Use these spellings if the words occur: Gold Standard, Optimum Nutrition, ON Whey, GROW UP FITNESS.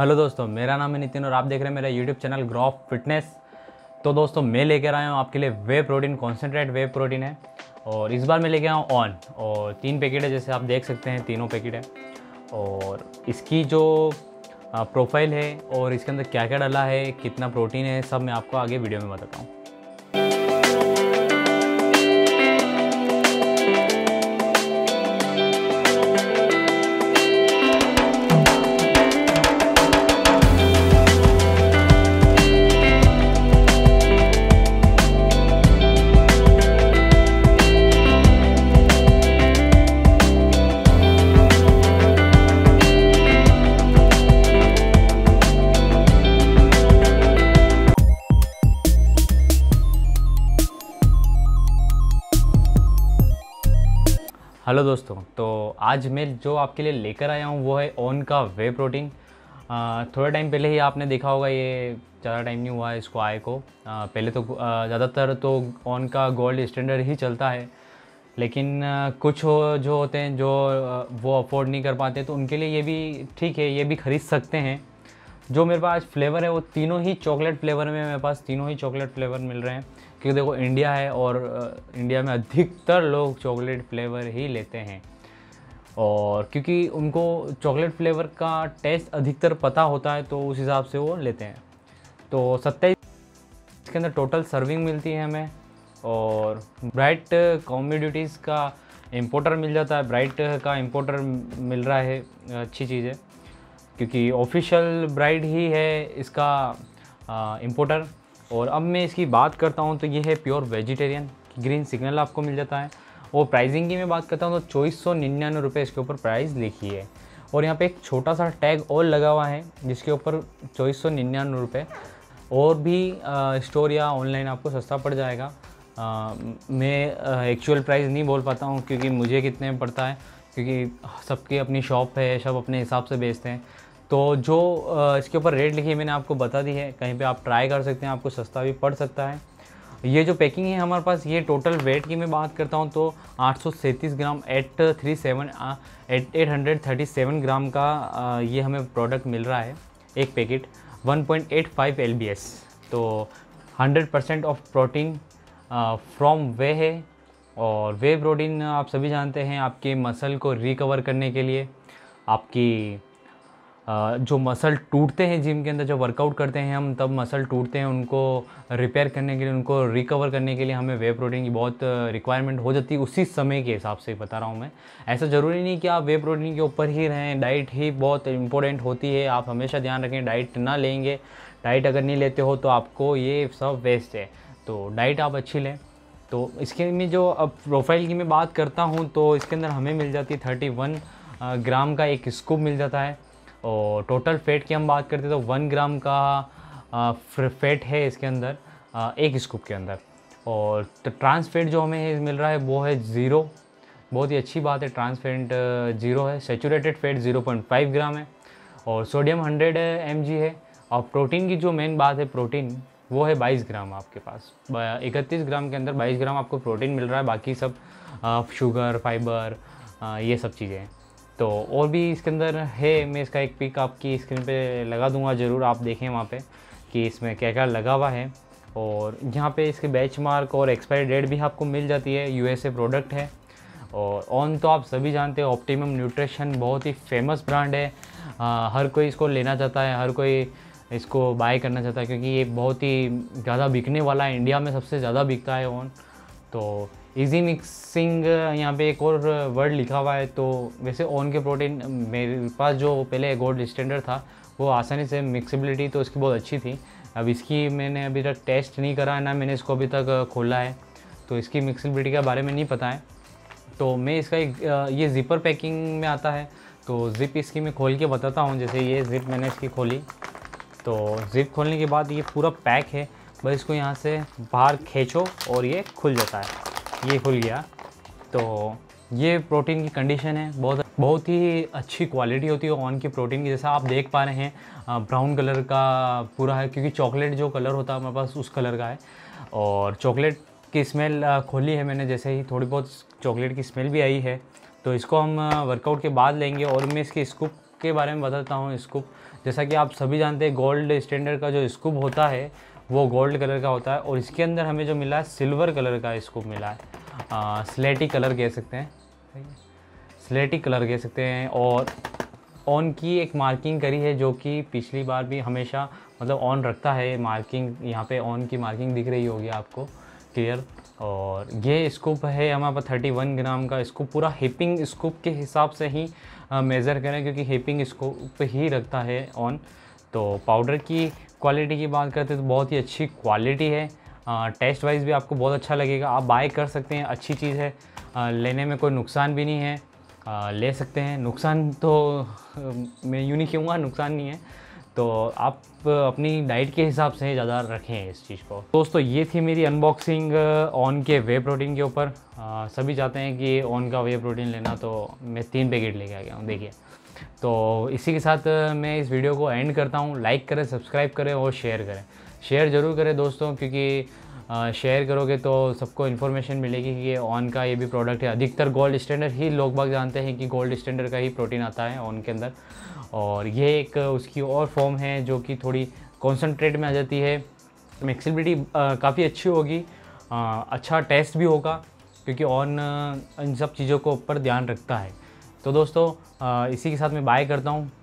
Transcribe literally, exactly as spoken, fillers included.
Hello दोस्तों, मेरा नाम है नितिन और आप देख रहे हैं मेरा YouTube channel grow up fitness. तो दोस्तों मैं लेकर आया हूँ आपके लिए whey protein, concentrate whey protein है और इस बार मैं लेके आया हूँ ऑन और तीन पैकेट है, जैसे आप देख सकते हैं तीनों पैकेट है। और इसकी जो प्रोफाइल है और इसके अंदर क्या क्या डाला है, कितना प्रोटीन है, सब मैं आपको आगे वीडियो में बताता हूँ। हेलो दोस्तों, तो आज मैं जो आपके लिए लेकर आया हूँ वो है ऑन का वे प्रोटीन। थोड़े टाइम पहले ही आपने देखा होगा, ये ज़्यादा टाइम नहीं हुआ है इसको आए को। आ, पहले तो ज़्यादातर तो ऑन का गोल्ड स्टैंडर्ड ही चलता है, लेकिन आ, कुछ हो जो होते हैं जो आ, वो अफोर्ड नहीं कर पाते, तो उनके लिए ये भी ठीक है, ये भी ख़रीद सकते हैं। जो मेरे पास फ्लेवर है वो तीनों ही चॉकलेट फ्लेवर में, मेरे पास तीनों ही चॉकलेट फ्लेवर मिल रहे हैं, क्योंकि देखो इंडिया है और इंडिया में अधिकतर लोग चॉकलेट फ्लेवर ही लेते हैं, और क्योंकि उनको चॉकलेट फ्लेवर का टेस्ट अधिकतर पता होता है तो उस हिसाब से वो लेते हैं। तो सत्ताईस इसके अंदर टोटल सर्विंग मिलती है हमें, और ब्राइट कॉमोडिटीज़ का इम्पोर्टर मिल जाता है, ब्राइट का इम्पोर्टर मिल रहा है, अच्छी चीज़ है क्योंकि ऑफिशियल ब्राइट ही है इसका इम्पोर्टर। और अब मैं इसकी बात करता हूँ तो ये है प्योर वेजिटेरियन, ग्रीन सिग्नल आपको मिल जाता है। और प्राइसिंग की मैं बात करता हूँ तो चौबीस सौ निन्यानवे रुपये इसके ऊपर प्राइस लिखी है, और यहाँ पे एक छोटा सा टैग और लगा हुआ है जिसके ऊपर चौबीस सौ निन्यानवे रुपये। और भी आ, स्टोर या ऑनलाइन आपको सस्ता पड़ जाएगा। आ, मैं एक्चुअल प्राइस नहीं बोल पाता हूँ क्योंकि मुझे कितने में पड़ता है, क्योंकि सबकी अपनी शॉप है, सब अपने हिसाब से बेचते हैं। तो जो इसके ऊपर रेट लिखी है मैंने आपको बता दी है, कहीं पे आप ट्राई कर सकते हैं, आपको सस्ता भी पड़ सकता है। ये जो पैकिंग है हमारे पास, ये टोटल वेट की मैं बात करता हूँ तो आठ सौ सैंतीस gram eight three seven eight eight hundred thirty seven gram का ये हमें प्रोडक्ट मिल रहा है, एक packet one point eight five L B S. तो hundred percent of protein from whey है, और वे प्रोटीन आप सभी जानते हैं आपके मसल को रिकवर करने के लिए, आपकी जो मसल टूटते हैं जिम के अंदर, जब वर्कआउट करते हैं हम तब मसल टूटते हैं, उनको रिपेयर करने के लिए, उनको रिकवर करने के लिए हमें वे प्रोटीन की बहुत रिक्वायरमेंट हो जाती है, उसी समय के हिसाब से बता रहा हूँ मैं। ऐसा ज़रूरी नहीं कि आप वे प्रोटीन के ऊपर ही रहें, डाइट ही बहुत इंपॉर्टेंट होती है, आप हमेशा ध्यान रखें डाइट ना लेंगे, डाइट अगर नहीं लेते हो तो आपको ये सब वेस्ट है, तो डाइट आप अच्छी लें। तो इसके में जो अब प्रोफाइल की मैं बात करता हूँ तो इसके अंदर हमें मिल जाती है थर्टी वन ग्राम का एक स्कूप मिल जाता है, और टोटल फ़ैट की हम बात करते हैं तो वन ग्राम का फ़ैट है इसके अंदर एक स्कूप के अंदर। और तो ट्रांस फैट जो हमें मिल रहा है वो है ज़ीरो, बहुत ही अच्छी बात है, ट्रांस फैट ज़ीरो है, saturated fat zero point five gram है, और सोडियम हंड्रेड एम जी है। और प्रोटीन की जो मेन बात है, प्रोटीन वो है बाईस ग्राम आपके पास, इकतीस ग्राम के अंदर बाईस ग्राम आपको प्रोटीन मिल रहा है, बाकी सब शुगर, फाइबर, ये सब चीज़ें हैं। तो और भी इसके अंदर है, मैं इसका एक पिक आपकी स्क्रीन पे लगा दूंगा, ज़रूर आप देखें वहाँ पे कि इसमें क्या क्या लगा हुआ है। और यहाँ पे इसके बेंचमार्क और एक्सपायरी डेट भी आपको मिल जाती है, यूएसए प्रोडक्ट है। और ऑन तो आप सभी जानते हैं, ऑप्टिमम न्यूट्रिशन बहुत ही फेमस ब्रांड है, आ, हर कोई इसको लेना चाहता है, हर कोई इसको बाय करना चाहता है, क्योंकि ये बहुत ही ज़्यादा बिकने वाला है, इंडिया में सबसे ज़्यादा बिकता है ऑन। तो इजी मिक्सिंग यहाँ पे एक और वर्ड लिखा हुआ है, तो वैसे ऑन के प्रोटीन मेरे पास जो पहले गोल्ड स्टैंडर्ड था वो आसानी से मिक्सिबिलिटी तो इसकी बहुत अच्छी थी, अब इसकी मैंने अभी तक टेस्ट नहीं करा है, ना मैंने इसको अभी तक खोला है, तो इसकी मिक्सिबिलिटी के बारे में नहीं पता है। तो मैं इसका एक, ये ज़िपर पैकिंग में आता है, तो ज़िप इसकी मैं खोल के बताता हूँ। जैसे ये ज़िप मैंने इसकी खोली, तो ज़िप खोलने के बाद ये पूरा पैक है, बस इसको यहाँ से बाहर खींचो और ये खुल जाता है, ये खुल गया। तो ये प्रोटीन की कंडीशन है, बहुत बहुत ही अच्छी क्वालिटी होती है ऑन की प्रोटीन की, जैसा आप देख पा रहे हैं ब्राउन कलर का पूरा है, क्योंकि चॉकलेट जो कलर होता है हमारे पास उस कलर का है। और चॉकलेट की स्मेल खोली है मैंने, जैसे ही थोड़ी बहुत चॉकलेट की स्मेल भी आई है, तो इसको हम वर्कआउट के बाद लेंगे। और मैं इसकी स्कूप के बारे में बताता हूँ स्कूप। जैसा कि आप सभी जानते हैं गोल्ड स्टैंडर्ड का जो स्कूप होता है वो गोल्ड कलर का होता है और इसके अंदर हमें जो मिला है सिल्वर कलर का स्कूप मिला है, स्लेटी कलर कह सकते हैं, स्लेटी कलर कह सकते हैं। और ऑन की एक मार्किंग करी है जो कि पिछली बार भी हमेशा मतलब ऑन रखता है मार्किंग, यहाँ पे ऑन की मार्किंग दिख रही होगी आपको क्लियर। और ये स्कूप है हमारे पास इकतीस ग्राम का स्कूप, पूरा हेपिंग स्कूप के हिसाब से ही मेज़र करें क्योंकि हेपिंग स्कूप ही रखता है ऑन। तो पाउडर की क्वालिटी की बात करते हैं तो बहुत ही अच्छी क्वालिटी है, टेस्ट वाइज भी आपको बहुत अच्छा लगेगा, आप बाय कर सकते हैं, अच्छी चीज़ है, आ, लेने में कोई नुकसान भी नहीं है, आ, ले सकते हैं। नुकसान तो मैं यूँ नहीं कहूँगा, नुकसान नहीं है, तो आप अपनी डाइट के हिसाब से ज़्यादा रखें इस चीज़ को। दोस्तों ये थी मेरी अनबॉक्सिंग ऑन के वे प्रोटीन के ऊपर। सभी चाहते हैं कि ऑन का वे प्रोटीन लेना, तो मैं तीन पैकेट लेके आ गया हूँ देखिए। तो इसी के साथ मैं इस वीडियो को एंड करता हूँ। लाइक करें, सब्सक्राइब करें और शेयर करें, शेयर ज़रूर करें दोस्तों, क्योंकि शेयर करोगे तो सबको इन्फॉर्मेशन मिलेगी कि ये ऑन का ये भी प्रोडक्ट है। अधिकतर गोल्ड स्टैंडर्ड ही लोग बाग जानते हैं कि गोल्ड स्टैंडर्ड का ही प्रोटीन आता है ऑन के अंदर, और ये एक उसकी और फॉर्म है जो कि थोड़ी कॉन्सनट्रेट में आ जाती है। मिक्सिबिलिटी काफ़ी अच्छी होगी, आ, अच्छा टेस्ट भी होगा क्योंकि ऑन इन सब चीज़ों को ऊपर ध्यान रखता है। तो दोस्तों आ, इसी के साथ मैं बाय करता हूँ।